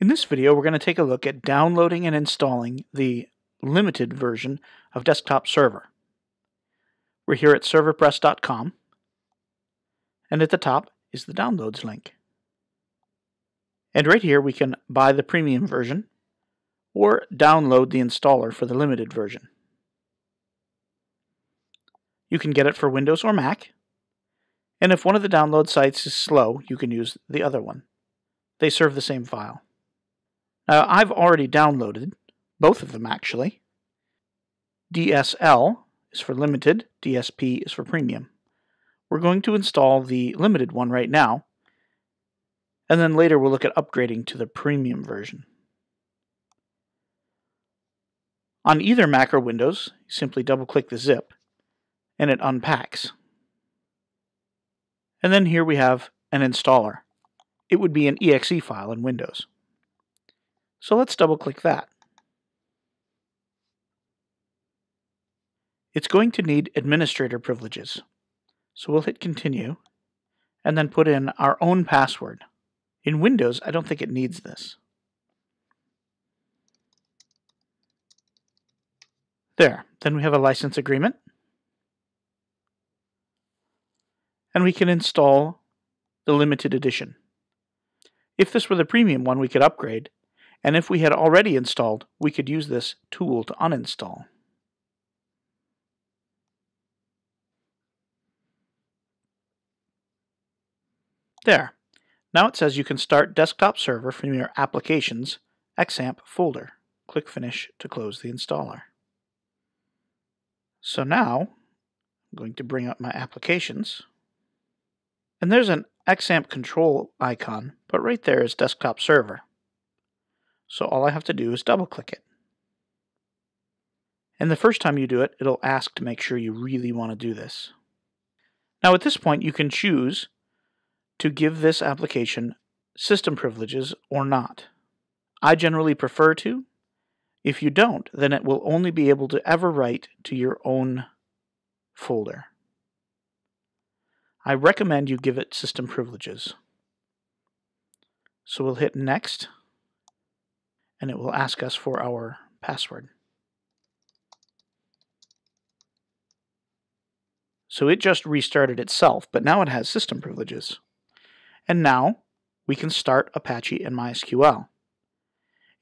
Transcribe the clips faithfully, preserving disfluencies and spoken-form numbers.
In this video, we're going to take a look at downloading and installing the limited version of Desktop Server. We're here at server press dot com, and at the top is the downloads link. And right here, we can buy the premium version or download the installer for the limited version. You can get it for Windows or Mac, and if one of the download sites is slow, you can use the other one. They serve the same file. Now, I've already downloaded both of them, actually. D S L is for limited, D S P is for premium. We're going to install the limited one right now, and then later we'll look at upgrading to the premium version. On either Mac or Windows, you simply double-click the zip, and it unpacks. And then here we have an installer. It would be an E X E file in Windows. So let's double-click that. It's going to need administrator privileges. So we'll hit continue and then put in our own password. In Windows, I don't think it needs this. There. Then we have a license agreement. And we can install the limited edition. If this were the premium one, we could upgrade. And if we had already installed, we could use this tool to uninstall. There. Now it says you can start Desktop Server from your Applications X A M P P folder. Click Finish to close the installer. So now, I'm going to bring up my applications. And there's an X A M P P control icon, but right there is Desktop Server. So all I have to do is double-click it. And the first time you do it, it'll ask to make sure you really want to do this. Now at this point, you can choose to give this application system privileges or not. I generally prefer to. If you don't, then it will only be able to ever write to your own folder. I recommend you give it system privileges. So we'll hit next, and it will ask us for our password. So it just restarted itself, but now it has system privileges. And now we can start Apache and MySQL.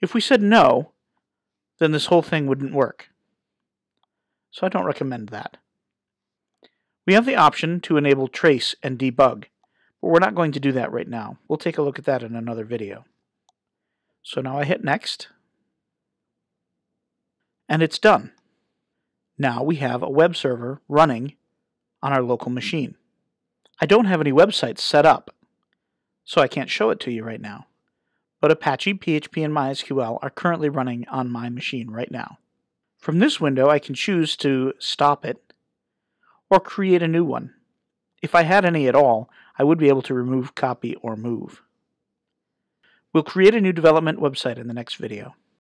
If we said no, then this whole thing wouldn't work. So I don't recommend that. We have the option to enable trace and debug, but we're not going to do that right now. We'll take a look at that in another video. So now I hit next, and it's done. Now we have a web server running on our local machine. I don't have any websites set up, so I can't show it to you right now. But Apache, P H P, and MySQL are currently running on my machine right now. From this window, I can choose to stop it or create a new one. If I had any at all, I would be able to remove, copy, or move. We'll create a new development website in the next video.